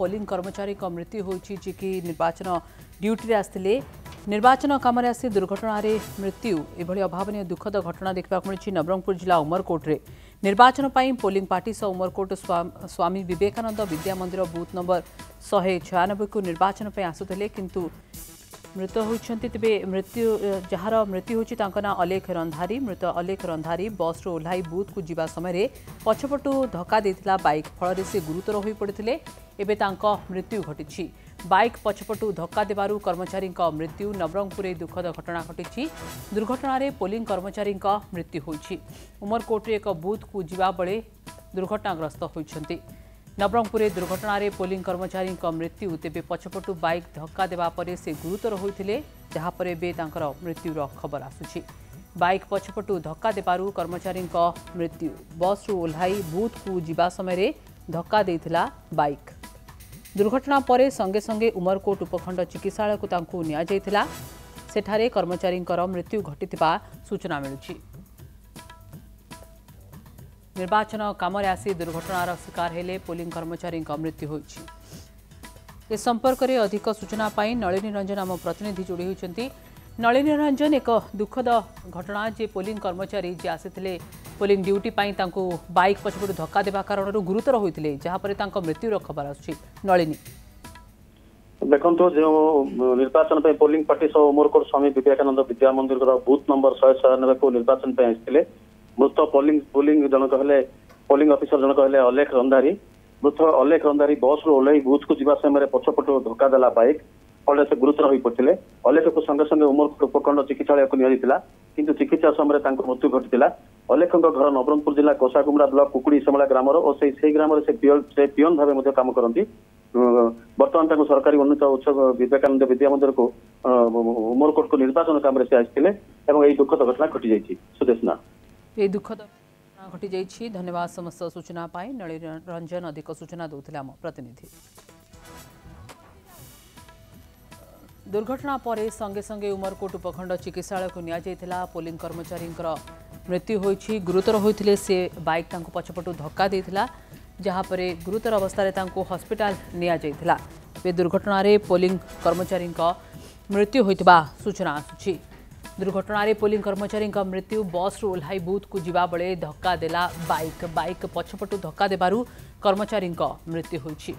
Polling कर्मचारी मृत्यु होती जी कि निर्वाचन ड्यूटी आसते निर्वाचन कामरे आसी दुर्घटन मृत्यु एभली अभावन दुखद घटना देखा मिली नबरंगपुर जिला उमरकोट में निर्वाचन पर पोलिंग पार्टी सह उमरकोट स्वामी विवेकानंद विद्यामंदिर बूथ नंबर 196 को निर्वाचन पर आसुते किंतु मृत होती तेरे मृत्यु जार मृत्यु होती ना अलेख रंधारी। मृत अलेख रंधारी बस रो ओह्लाई बूथ को जीवा समय पछपटू धक्का देता बाइक फल से गुरुतर हो पड़ते एवं मृत्यु घटी बाइक पछपटू धक्का देवारू कर्मचारी मृत्यु। नबरंगपुर दुखद घटना घटी दुर्घटन में पोलिंग कर्मचारी मृत्यु होती उमरकोट एक बूथ को जीवा बेले दुर्घटनाग्रस्त होती नबरंगपुर दुर्घटना रे पोलिंग कर्मचारी मृत्यु तेज पछपटू बाइक धक्का देवापर से गुरुतर होते जहाँपर एवं मृत्युर खबर आसूची बाइक पछपटू धक्का देवारू कर्मचारी मृत्यु बस रु ओह्लाई बूथ को जीवा समय धक्का देता बाइक दुर्घटना पर संगे संगे उमरकोट उपखंड चिकित्सालय को निठार कर्मचारी मृत्यु घटी सूचना मिलुची। निर्वाचन कामरे आसी दुर्घटनार शिकार हेले पोलिंग कर्मचारी मृत्यु होइछि। ए संपर्क में अधिक सूचना पाई नलिनी रंजन आम प्रतिनिधि जोड़ी होइछन्ती। नलिनी रंजन एक दुखद घटना जे पोलिंग कर्मचारी जे आसीथिले पोलिंग ड्यूटी पाई तांको बाइक पछपटू धक्का देवा कारण गुरुतर होइथिले जहाँपर तांको मृत्युर खबर आसुछि। नलिनी देखो जो निर्वाचन पे पोलिंग पार्टी सह उमरकोट स्वामी विवेकानंद विद्यामंदिर बूथ नंबर 196 को निर्वाचन पे आइथिले मृत पोलिंग जनक हेले पोलिंग अफिसर जनक हेले अलेख रंधारी। मृत अलेख रंधारी बस रु ओह्लाई बूथ को जीवा समय पछपटू धक्का देला बाइक फल से गुरुतर हो पड़ते अलेख को संगे संगे उमरकोट उपखंड चिकित्सालय को निला किंतु चिकित्सा समय मृत्यु घटी अलेख घर नबरंगपुर जिला कोसागुमरा ब्लॉक कुकुड़ी सेमला ग्रामर और से ग्राम से पिओन भाव काम करती बर्तमान सरकारी उन्नत उच्च विवेकानंद विद्यामंदिर को उमरकोट को निर्वाचन काम से आसते दुखद घटना घटी जाती सुदेशना ये दुखद घटी जाइए। धन्यवाद समस्त सूचना पाई नलिनी रंजन अधिक सूचना देते आम प्रतिनिधि। दुर्घटना पर संगे संगे उमरकोट उपखंड चिकित्सालय को निला पोलिंग कर्मचारी मृत्यु होती गुरुतर होते से बाइक पछपटू धक्का देता जहाँपर गुरुतर अवस्था हस्पिटाल नि दुर्घटन में पोलिंग कर्मचारी मृत्यु होता सूचना आसूची। दुर्घटना रे पोलिंग कर्मचारी मृत्यु बस रु ओह्लाई बूथ को जीवा बेले धक्का देला बाइक बाइक पछपटू धक्का देवारू कर्मचारी मृत्यु होइछि।